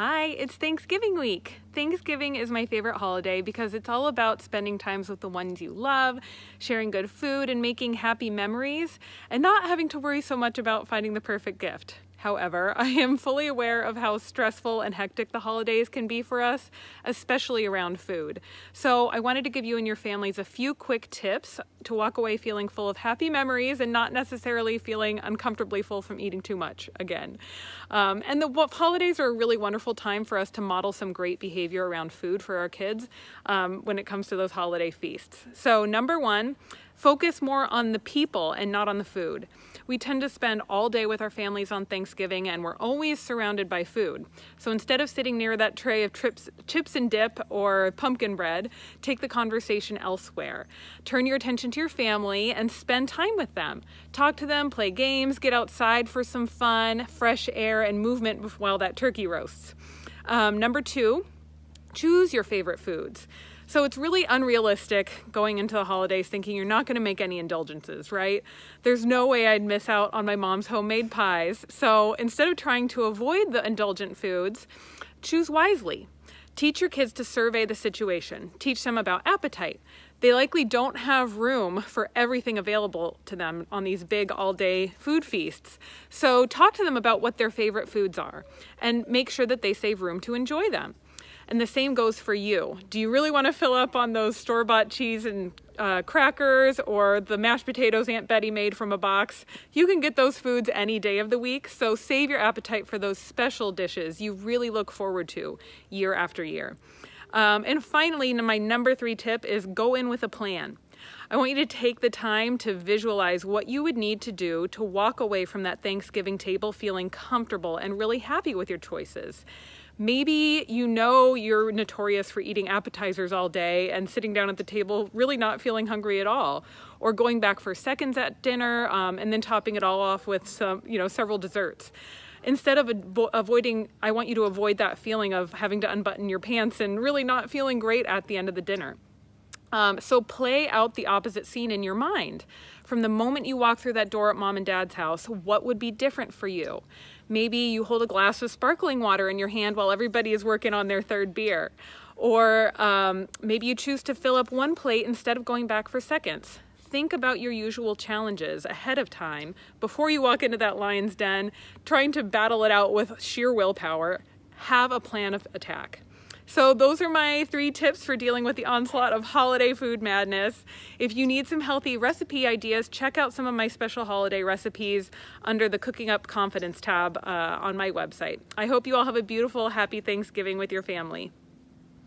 Hi, it's Thanksgiving week. Thanksgiving is my favorite holiday because it's all about spending times with the ones you love, sharing good food, and making happy memories, and not having to worry so much about finding the perfect gift. However, I am fully aware of how stressful and hectic the holidays can be for us, especially around food. So I wanted to give you and your families a few quick tips to walk away feeling full of happy memories and not necessarily feeling uncomfortably full from eating too much again. And the holidays are a really wonderful time for us to model some great behavior around food for our kids when it comes to those holiday feasts. So number one, focus more on the people and not on the food. We tend to spend all day with our families on Thanksgiving and we're always surrounded by food. So instead of sitting near that tray of chips and dip or pumpkin bread, take the conversation elsewhere. Turn your attention to your family and spend time with them. Talk to them, play games, get outside for some fun, fresh air, and movement while that turkey roasts. Number two, choose your favorite foods. So it's really unrealistic going into the holidays thinking you're not going to make any indulgences, right? There's no way I'd miss out on my mom's homemade pies. So instead of trying to avoid the indulgent foods, choose wisely. Teach your kids to survey the situation. Teach them about appetite. They likely don't have room for everything available to them on these big all-day food feasts. So talk to them about what their favorite foods are and make sure that they save room to enjoy them. And the same goes for you. Do you really want to fill up on those store-bought cheese and crackers or the mashed potatoes Aunt Betty made from a box? You can get those foods any day of the week, so save your appetite for those special dishes you really look forward to year after year. And finally, my number three tip is go in with a plan. I want you to take the time to visualize what you would need to do to walk away from that Thanksgiving table feeling comfortable and really happy with your choices. Maybe you know you're notorious for eating appetizers all day and sitting down at the table really not feeling hungry at all, or going back for seconds at dinner and then topping it all off with several desserts. Instead of avoiding, I want you to avoid that feeling of having to unbutton your pants and really not feeling great at the end of the dinner. So play out the opposite scene in your mind. From the moment you walk through that door at mom and dad's house, what would be different for you? Maybe you hold a glass of sparkling water in your hand while everybody is working on their third beer. Or maybe you choose to fill up one plate instead of going back for seconds. Think about your usual challenges ahead of time before you walk into that lion's den, trying to battle it out with sheer willpower. Have a plan of attack. So those are my three tips for dealing with the onslaught of holiday food madness. If you need some healthy recipe ideas, check out some of my special holiday recipes under the Cooking Up Confidence tab on my website. I hope you all have a beautiful, happy Thanksgiving with your family.